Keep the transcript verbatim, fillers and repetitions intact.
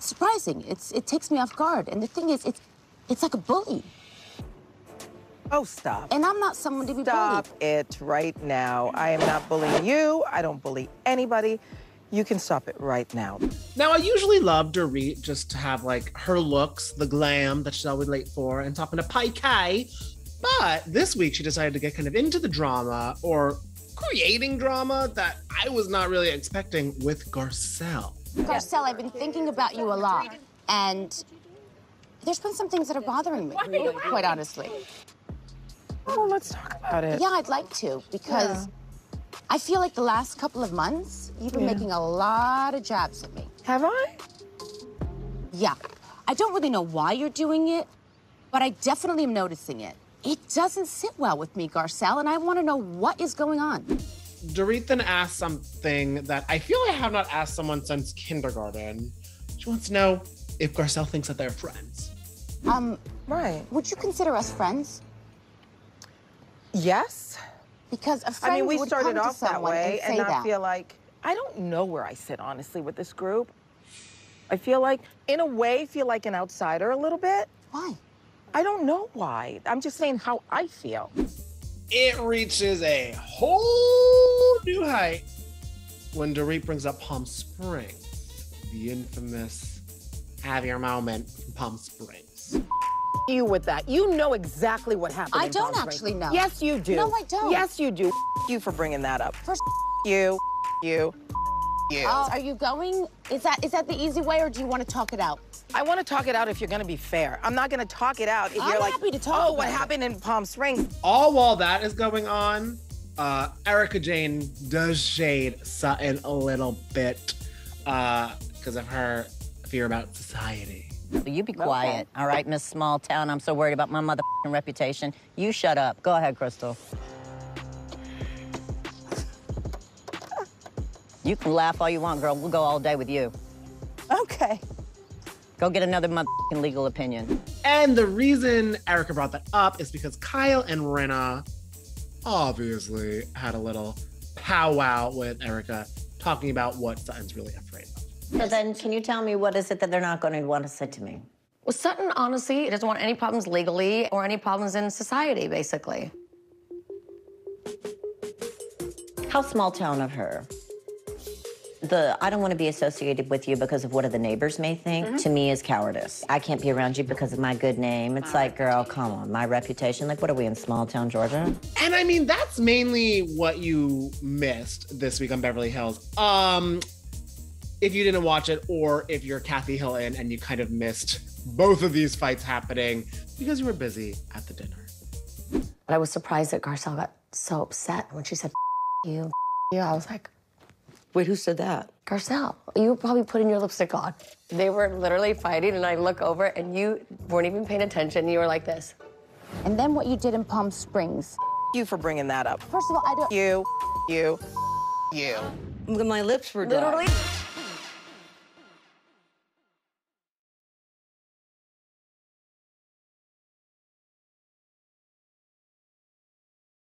it's surprising. It's, it takes me off guard. And the thing is, it's, it's like a bully. Oh, stop. And I'm not someone to be bullied. Stop it right now. I am not bullying you. I don't bully anybody. You can stop it right now. Now, I usually love Dorit just to have, like, her looks, the glam that she's always late for, and topping a pie-kai. But this week, she decided to get kind of into the drama, or creating drama, that I was not really expecting with Garcelle. Garcelle, I've been thinking about you a lot, and there's been some things that are bothering me, quite honestly. Oh, let's talk about it. Yeah, I'd like to, because... Yeah. I feel like the last couple of months, you've been yeah. making a lot of jabs at me. Have I? Yeah. I don't really know why you're doing it, but I definitely am noticing it. It doesn't sit well with me, Garcelle, and I want to know what is going on. Dorit then asked something that I feel I have not asked someone since kindergarten. She wants to know if Garcelle thinks that they're friends. Um, right. Would you consider us friends? Yes. Because a friend I mean, we would started come off to that way, and, and I feel like I don't know where I sit honestly with this group. I feel like, in a way, feel like an outsider a little bit. Why? I don't know why. I'm just saying how I feel. It reaches a whole new height when Dorit brings up Palm Springs, the infamous "have your moment" from Palm Springs. You with that. You know exactly what happened. I don't actually know. Yes, you do. No, I don't. Yes, you do. You for bringing that up. First, you, you, you. Oh, are you going? Is that is that the easy way, or do you want to talk it out? I want to talk it out if you're going to be fair. I'm not going to talk it out if you're like, happy to talk oh, what happened in Palm Springs. All while that is going on, uh, Erica Jane does shade Sutton a little bit uh, because of her fear about society. You be quiet, okay. All right, Miss Small Town. I'm so worried about my motherfucking reputation. You shut up. Go ahead, Crystal. You can laugh all you want, girl. We'll go all day with you. Okay. Go get another motherfucking legal opinion. And the reason Erica brought that up is because Kyle and Renna obviously had a little powwow with Erica talking about what Sutton's really afraid of. So then can you tell me what is it that they're not going to want to say to me? Well, Sutton, honestly, doesn't want any problems legally or any problems in society, basically. How small town of her. The, I don't want to be associated with you because of what the neighbors may think, mm-hmm. to me is cowardice. I can't be around you because of my good name. It's my like, girl, come on, my reputation. Like, what are we in small town, Georgia? And I mean, that's mainly what you missed this week on Beverly Hills. Um... If you didn't watch it, or if you're Kathy Hillen and you kind of missed both of these fights happening because you were busy at the dinner. But I was surprised that Garcelle got so upset when she said, F you, F you. I was like, wait, who said that? Garcelle, you were probably putting your lipstick on. They were literally fighting, and I look over, and you weren't even paying attention. You were like this. And then what you did in Palm Springs. You for bringing that up. First of all, I don't. You, you, you. My lips were dry. Literally.